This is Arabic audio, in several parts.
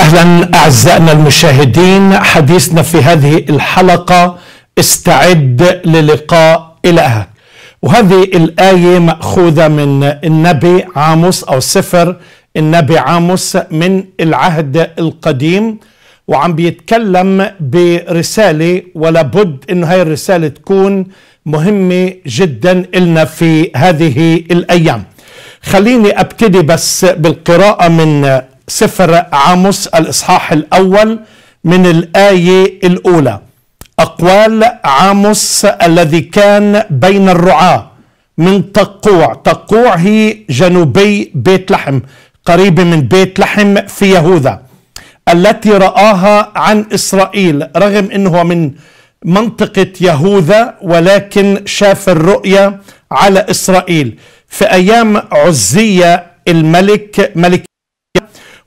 أهلا أعزائنا المشاهدين، حديثنا في هذه الحلقة استعد للقاء إلهك. وهذه الآية مأخوذة من النبي عاموس أو سفر النبي عاموس من العهد القديم، وعم بيتكلم برسالة ولابد أن هاي الرسالة تكون مهمة جدا إلنا في هذه الأيام. خليني أبتدي بس بالقراءة من سفر عاموس الإصحاح الأول من الآية الأولى. أقوال عاموس الذي كان بين الرعاة من تقوع. تقوع هي جنوبي بيت لحم، قريبة من بيت لحم في يهوذا، التي رآها عن إسرائيل، رغم أنه من منطقة يهوذا ولكن شاف الرؤية على إسرائيل في أيام عزيا ملك،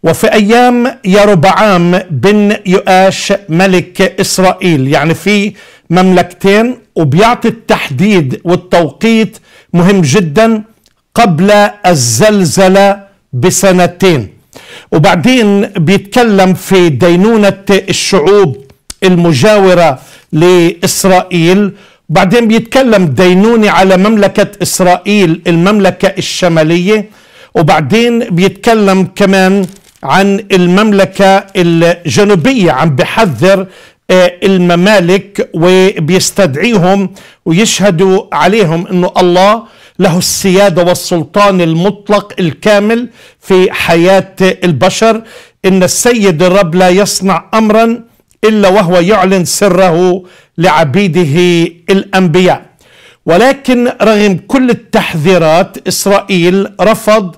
وفي أيام يربعام بن يؤاش ملك إسرائيل. يعني في مملكتين، وبيعطي التحديد والتوقيت مهم جدا، قبل الزلزلة بسنتين. وبعدين بيتكلم في دينونة الشعوب المجاورة لإسرائيل، وبعدين بيتكلم دينونة على مملكة إسرائيل المملكة الشمالية، وبعدين بيتكلم كمان عن المملكة الجنوبية. عم بحذر الممالك وبيستدعيهم ويشهدوا عليهم انه الله له السيادة والسلطان المطلق الكامل في حياة البشر، ان السيد الرب لا يصنع امرا الا وهو يعلن سره لعبيده الانبياء. ولكن رغم كل التحذيرات اسرائيل رفض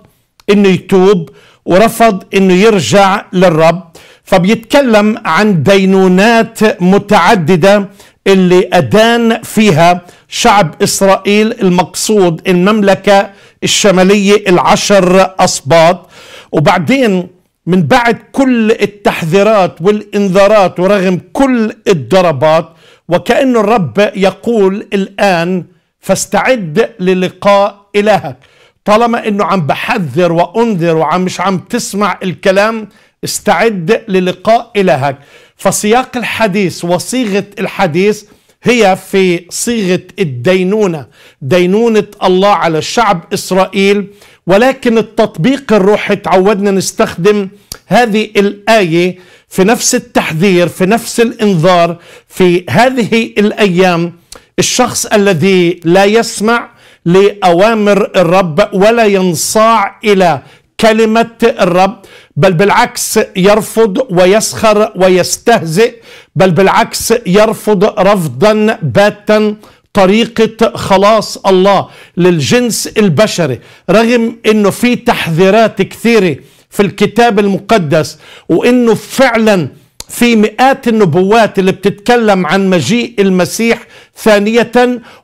انه يتوب ورفض انه يرجع للرب، فبيتكلم عن دينونات متعددة اللي أدان فيها شعب إسرائيل، المقصود المملكة الشمالية العشر أصباط. وبعدين من بعد كل التحذيرات والإنذارات ورغم كل الضربات، وكأن الرب يقول الآن فاستعد للقاء إلهك. طالما أنه عم بحذر وأنذر ومش عم تسمع الكلام، استعد للقاء إلهك. فسياق الحديث وصيغة الحديث هي في صيغة الدينونة، دينونة الله على شعب إسرائيل. ولكن التطبيق الروحي تعودنا نستخدم هذه الآية في نفس التحذير، في نفس الإنذار، في هذه الأيام. الشخص الذي لا يسمع لأوامر الرب ولا ينصاع إلى كلمة الرب، بل بالعكس يرفض ويسخر ويستهزئ، بل بالعكس يرفض رفضا باتا طريقة خلاص الله للجنس البشري. رغم انه في تحذيرات كثيرة في الكتاب المقدس، وانه فعلا في مئات النبوات اللي بتتكلم عن مجيء المسيح ثانية،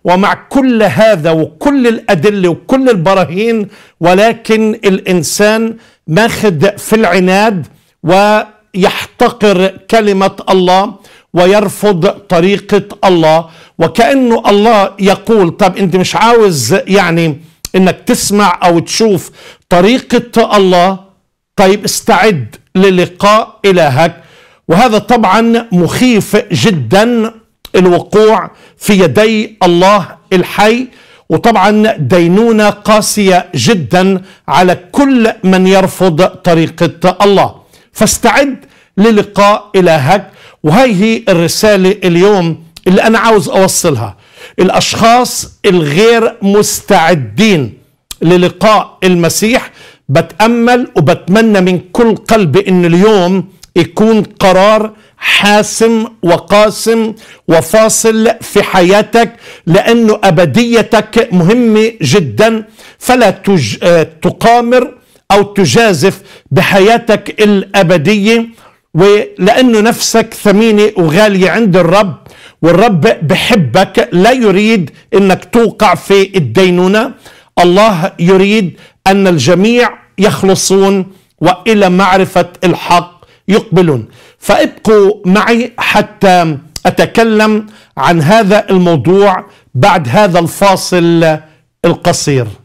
ومع كل هذا وكل الأدلة وكل البراهين، ولكن الإنسان ماخذ في العناد ويحتقر كلمة الله ويرفض طريقة الله. وكأنه الله يقول طب أنت مش عاوز يعني أنك تسمع أو تشوف طريقة الله، طيب استعد للقاء إلهك. وهذا طبعا مخيف جدا الوقوع في يدي الله الحي، وطبعا دينونة قاسية جدا على كل من يرفض طريقة الله. فاستعد للقاء إلهك، وهي الرسالة اليوم اللي أنا عاوز أوصلها. الأشخاص الغير مستعدين للقاء المسيح، بتأمل وبتمنى من كل قلبي إن اليوم يكون قرار حاسم وقاسم وفاصل في حياتك، لأنه أبديتك مهمة جدا. فلا تقامر أو تجازف بحياتك الأبدية، ولأنه نفسك ثمينة وغالية عند الرب، والرب بحبك، لا يريد أنك توقع في الدينونة. الله يريد أن الجميع يخلصون وإلى معرفة الحق يقبلون. فابقوا معي حتى أتكلم عن هذا الموضوع بعد هذا الفاصل القصير.